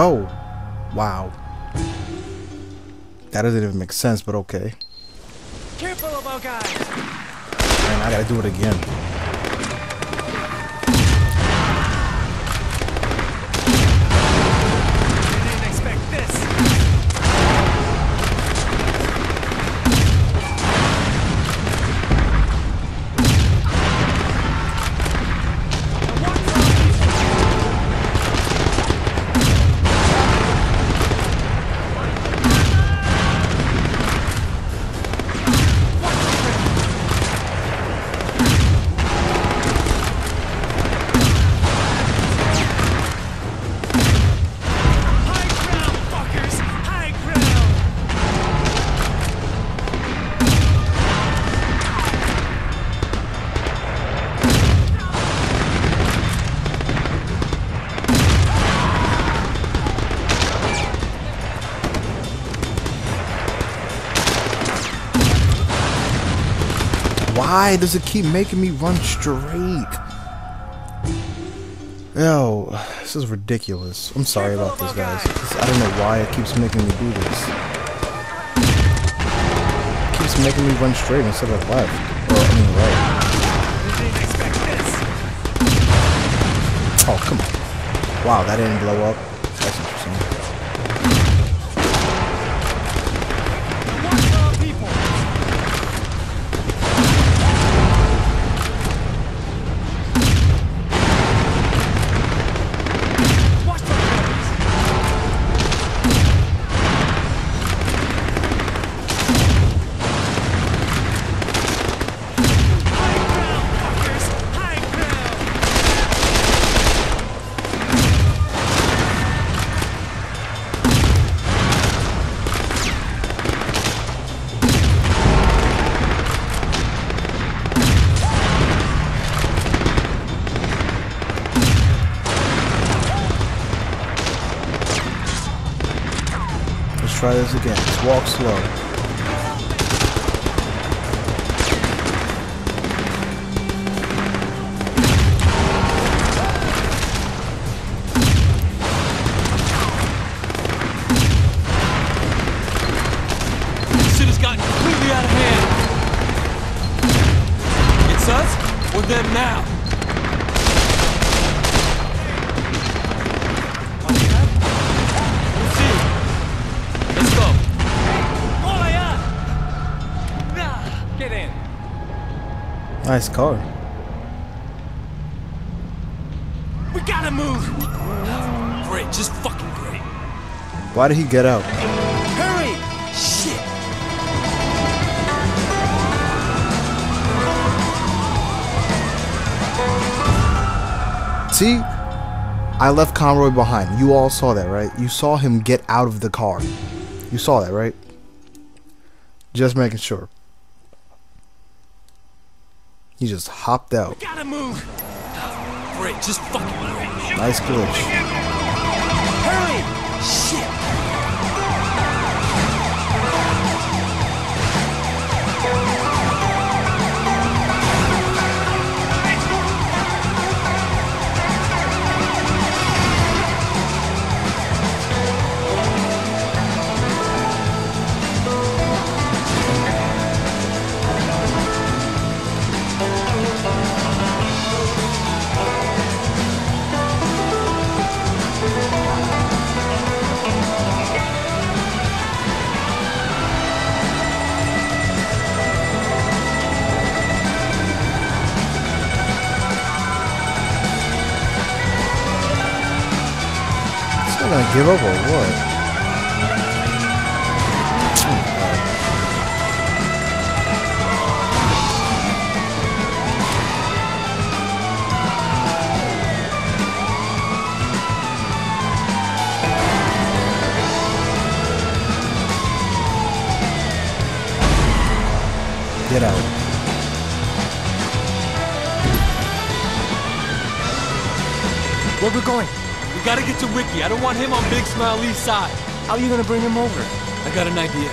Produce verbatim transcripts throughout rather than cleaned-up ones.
Oh, wow. That doesn't even make sense, but okay. Careful about guys. Man, I gotta do it again. I didn't expect this. Why does it keep making me run straight? Yo, this is ridiculous. I'm sorry about this, guys. I don't know why it keeps making me do this. It keeps making me run straight instead of left. Or, I mean, right. Oh, come on. Wow, that didn't blow up. That's interesting. Try this again. Just walk slow. This shit has gotten completely out of hand. It's us or them now. Nice car. We gotta move. Great, just fucking great. Why did he get out? Hurry! Shit! See? I left Conroy behind. You all saw that, right? You saw him get out of the car. You saw that, right? Just making sure. He just hopped out. We gotta move. Great, just fucking great. Nice glitch. Hurry! Shit! I'm gonna give up or what? Get out. Where we going? We gotta get to Wiki. I don't want him on Big Smile Lee's side. How are you gonna bring him over? I got an idea.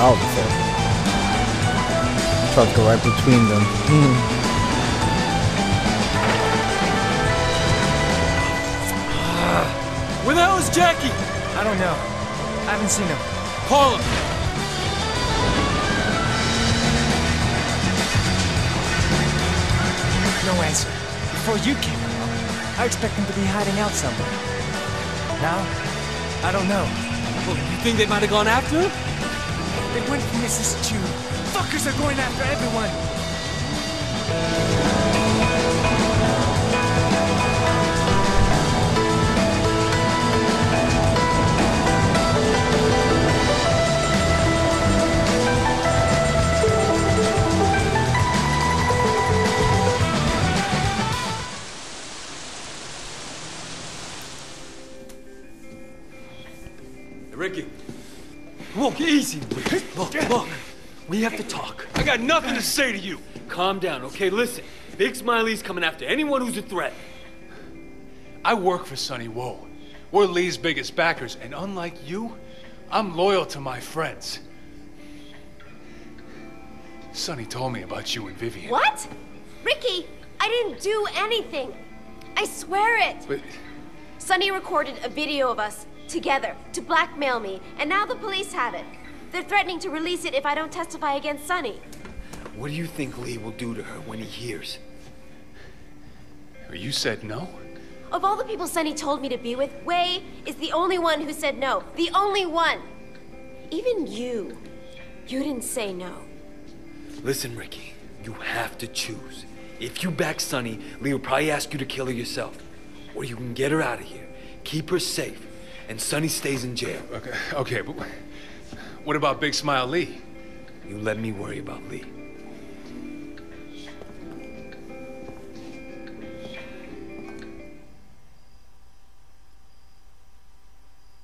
Wow, that's it. Try to go right between them. Mm. Where the hell is Jackie? I don't know. I haven't seen him. Call him. No answer. Before you came along, I expect him to be hiding out somewhere. Now, I don't know. Well, you think they might have gone after him? They went for Missus Chu. Fuckers are going after everyone. Walk easy, Ricky. Look, look. We have to talk. I got nothing to say to you. Calm down, okay? Listen, Big Smile Lee's coming after anyone who's a threat. I work for Sonny Wo. We're Lee's biggest backers, and unlike you, I'm loyal to my friends. Sonny told me about you and Vivian. What? Ricky, I didn't do anything. I swear it. But... Sonny recorded a video of us together to blackmail me, and now the police have it. They're threatening to release it if I don't testify against Sonny. What do you think Lee will do to her when he hears? You said no? Of all the people Sonny told me to be with, Wei is the only one who said no. The only one! Even you, you didn't say no. Listen, Ricky, you have to choose. If you back Sonny, Lee will probably ask you to kill her yourself. Or you can get her out of here, keep her safe, and Sonny stays in jail. Okay, okay, but what about Big Smile Lee? You let me worry about Lee.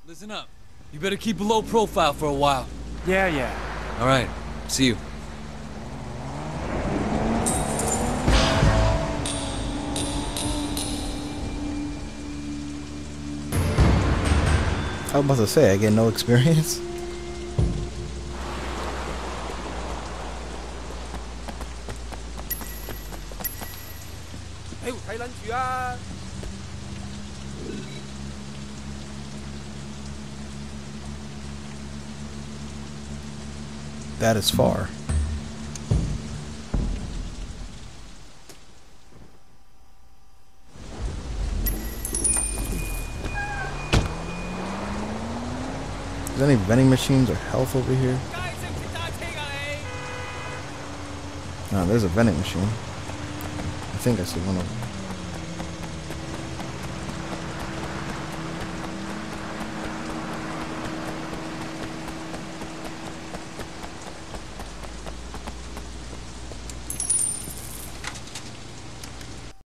Listen up. You better keep a low profile for a while. Yeah, yeah. All right, see you. I was about to say, I get no experience. Hey, hey, lunch, yeah. That is far. Is there any vending machines or health over here? No, there's a vending machine. I think I see one of them.